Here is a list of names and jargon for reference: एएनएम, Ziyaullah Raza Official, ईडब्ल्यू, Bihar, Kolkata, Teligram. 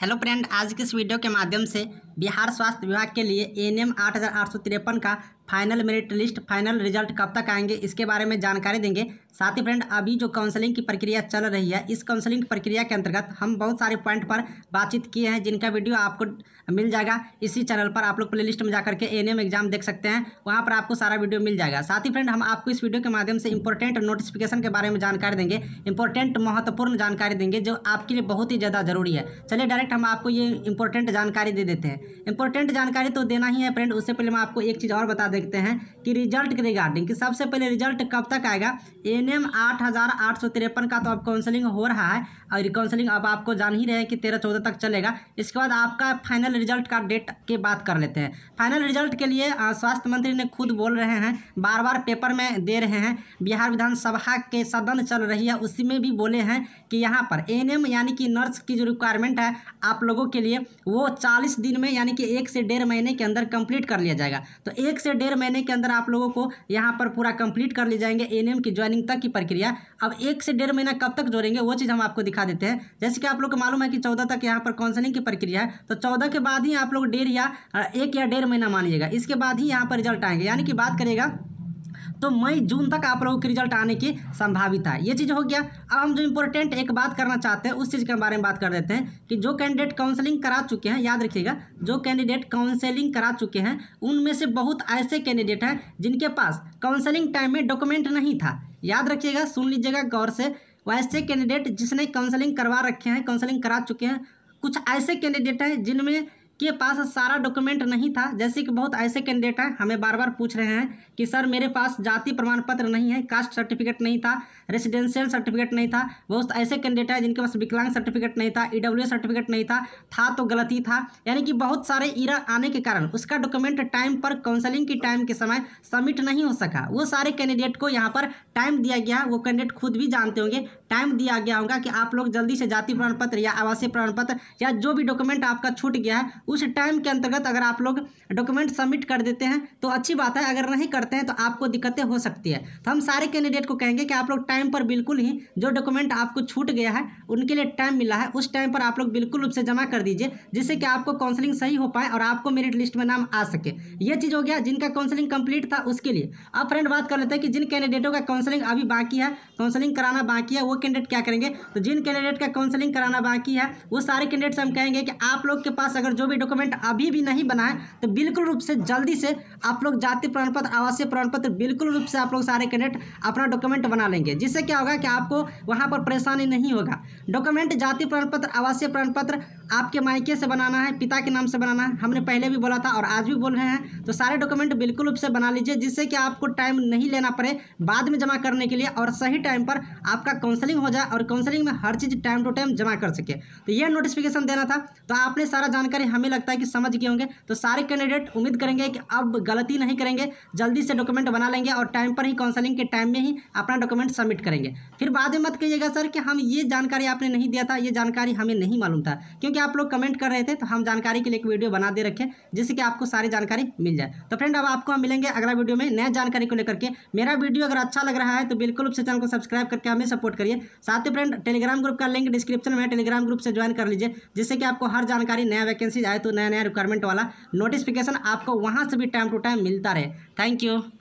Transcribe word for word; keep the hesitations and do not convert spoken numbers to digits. Hello friend, आज के इस वीडियो के माध्यम से बिहार स्वास्थ्य विभाग के लिए एएनएम आठ हज़ार आठ सौ तिरपन का final merit list final result कब तक आएंगे इसके बारे में जानकारी देंगे। साथ ही फ्रेंड, अभी जो काउंसलिंग की प्रक्रिया चल रही है, इस काउंसलिंग प्रक्रिया के अंतर्गत हम बहुत सारे पॉइंट पर बातचीत किए हैं, जिनका वीडियो आपको मिल जाएगा इसी चैनल पर। आप लोग प्ले लिस्ट में जाकर के एएनएम एग्जाम देख सकते हैं, वहाँ पर आपको सारा वीडियो मिल जाएगा। साथ ही फ्रेंड, हम आपको इस वीडियो के माध्यम से इंपॉर्टेंट नोटिफिकेशन के बारे में जानकारी देंगे, इंपॉर्टेंट महत्वपूर्ण जानकारी देंगे जो आपके लिए बहुत ही ज़्यादा जरूरी है। चलिए डायरेक्ट हम आपको ये इंपॉर्टेंट जानकारी दे देते हैं। इंपॉर्टेंट जानकारी तो देना ही है फ्रेंड, उससे पहले मैं आपको एक चीज़ और बता देखते हैं कि रिजल्ट के रिगार्डिंग कि सबसे पहले रिजल्ट कब तक आएगा। एएनएम आठ हज़ार आठ सौ तिरपन का तो अब काउंसलिंग हो रहा है, और काउंसलिंग अब आपको जान ही रहे हैं कि तेरह चौदह तक चलेगा। इसके बाद आपका फाइनल रिजल्ट का डेट की बात कर लेते हैं। फाइनल रिजल्ट के लिए स्वास्थ्य मंत्री ने खुद बोल रहे हैं, बार बार पेपर में दे रहे हैं। बिहार विधानसभा के सदन चल रही है, उसी में भी बोले हैं कि यहाँ पर एएनएम यानी कि नर्स की जो रिक्वायरमेंट है आप लोगों के लिए, वो चालीस दिन में यानी कि एक से डेढ़ महीने के अंदर कंप्लीट कर लिया जाएगा। तो एक से डेढ़ महीने के अंदर आप लोगों को यहाँ पर पूरा कंप्लीट कर ले जाएंगे एएनएम की ज्वाइनिंग तक की प्रक्रिया। अब एक से डेढ़ महीना कब तक जोड़ेंगे वो चीज़ हम आपको दिखा देते हैं। जैसे कि आप लोग को मालूम है कि चौदह तक यहाँ पर काउंसलिंग की प्रक्रिया है, तो चौदह के बाद ही आप लोग डेढ़ या एक या डेढ़ महीना मानिएगा, इसके बाद ही यहाँ पर रिजल्ट आएंगे। यानी कि बात करेगा तो मई जून तक आप लोगों के रिजल्ट आने की संभाविता है। ये चीज़ हो गया। अब हम जो इम्पोर्टेंट एक बात करना चाहते हैं उस चीज़ के बारे में बात कर देते हैं कि जो कैंडिडेट काउंसलिंग करा चुके हैं, याद रखिएगा जो कैंडिडेट काउंसलिंग करा चुके हैं उनमें से बहुत ऐसे कैंडिडेट हैं जिनके पास काउंसलिंग टाइम में डॉक्यूमेंट नहीं था। याद रखिएगा, सुन लीजिएगा गौर से, वैसे कैंडिडेट जिसने काउंसलिंग करवा रखे हैं, काउंसलिंग करा चुके हैं। कुछ ऐसे कैंडिडेट हैं जिनमें के पास सारा डॉक्यूमेंट नहीं था। जैसे कि बहुत ऐसे कैंडिडेट हैं हमें बार बार पूछ रहे हैं कि सर मेरे पास जाति प्रमाण पत्र नहीं है, कास्ट सर्टिफिकेट नहीं था, रेसिडेंशियल सर्टिफिकेट नहीं था। बहुत ऐसे कैंडिडेट हैं जिनके पास विकलांग सर्टिफिकेट नहीं था, ईडब्ल्यू सर्टिफिकेट नहीं था था तो गलती था। यानी कि बहुत सारे इरा आने के कारण उसका डॉक्यूमेंट टाइम पर काउंसलिंग की टाइम के समय सबमिट नहीं हो सका। वो सारे कैंडिडेट को यहाँ पर टाइम दिया गया, वो कैंडिडेट खुद भी जानते होंगे टाइम दिया गया होगा कि आप लोग जल्दी से जाति प्रमाण पत्र या आवासीय प्रमाण पत्र या जो भी डॉक्यूमेंट आपका छूट गया है उस टाइम के अंतर्गत अगर आप लोग डॉक्यूमेंट सबमिट कर देते हैं तो अच्छी बात है, अगर नहीं करते हैं तो आपको दिक्कतें हो सकती है। तो हम सारे कैंडिडेट को कहेंगे कि आप लोग टाइम पर बिल्कुल ही जो डॉक्यूमेंट आपको छूट गया है, उनके लिए टाइम मिला है, उस टाइम पर आप लोग बिल्कुल रूप से जमा कर दीजिए, जिससे कि आपको काउंसलिंग सही हो पाए और आपको मेरिट लिस्ट में नाम आ सके। ये चीज़ हो गया जिनका काउंसलिंग कंप्लीट था उसके लिए। अब फ्रेंड बात कर लेते हैं कि जिन कैंडिडेटों का काउंसलिंग अभी बाकी है, काउंसलिंग कराना बाकी है, वो कैंडिडेट क्या करेंगे। तो जिन कैंडिडेट का काउंसलिंग कराना बाकी है वो सारे कैंडिडेट से हम कहेंगे कि आप लोग के पास अगर जो भी डॉक्यूमेंट अभी भी नहीं बनाए तो बिल्कुल रूप से जल्दी से आप लोग जाति प्रमाण पत्र, आवासीय प्रमाण पत्र, बिल्कुल रूप से आप लोग सारे कैंडिडेट अपना डॉक्यूमेंट बना लेंगे, जिससे क्या होगा कि आपको वहां पर परेशानी नहीं होगा। डॉक्यूमेंट जाति प्रमाण पत्र, आवासीय प्रमाण पत्र आपके मायके से बनाना है, पिता के नाम से बनाना है, हमने पहले भी बोला था और आज भी बोल रहे हैं। तो सारे डॉक्यूमेंट बिल्कुल रूप से बना लीजिए, जिससे कि आपको टाइम नहीं लेना पड़े बाद में जमा करने के लिए, और सही टाइम पर आपका काउंसलिंग हो जाए और काउंसलिंग में हर चीज़ टाइम टू टाइम जमा कर सके। तो यह नोटिफिकेशन देना था। तो आपने सारा जानकारी हमें लगता है कि समझ गए होंगे। तो सारे कैंडिडेट उम्मीद करेंगे कि अब गलती नहीं करेंगे, जल्दी से डॉक्यूमेंट बना लेंगे और टाइम पर ही काउंसलिंग के टाइम में ही अपना डॉक्यूमेंट सबमिट करेंगे। फिर बाद में मत कहिएगा सर कि हम ये जानकारी आपने नहीं दिया था, ये जानकारी हमें नहीं मालूम था, क्योंकि आप लोग कमेंट कर रहे थे। तो हम जानकारी के लिए एक वीडियो बना दे रखें, जिससे कि आपको सारी जानकारी मिल जाए। तो फ्रेंड, अब आपको हम मिलेंगे अगला वीडियो में नया जानकारी को लेकर के। मेरा वीडियो अगर अच्छा लग रहा है तो बिल्कुल उस चैनल को सब्सक्राइब करके हमें सपोर्ट करिए। साथ ही फ्रेंड, टेलीग्राम ग्रुप का लिंक डिस्क्रिप्शन में है, टेलीग्राम ग्रुप से ज्वाइन कर लीजिए, जिससे कि आपको हर जानकारी, नया वैकेंसी आए तो नया नया रिक्वायरमेंट वाला नोटिफिकेशन आपको वहाँ से भी टाइम टू टाइम मिलता रहे। Thank you.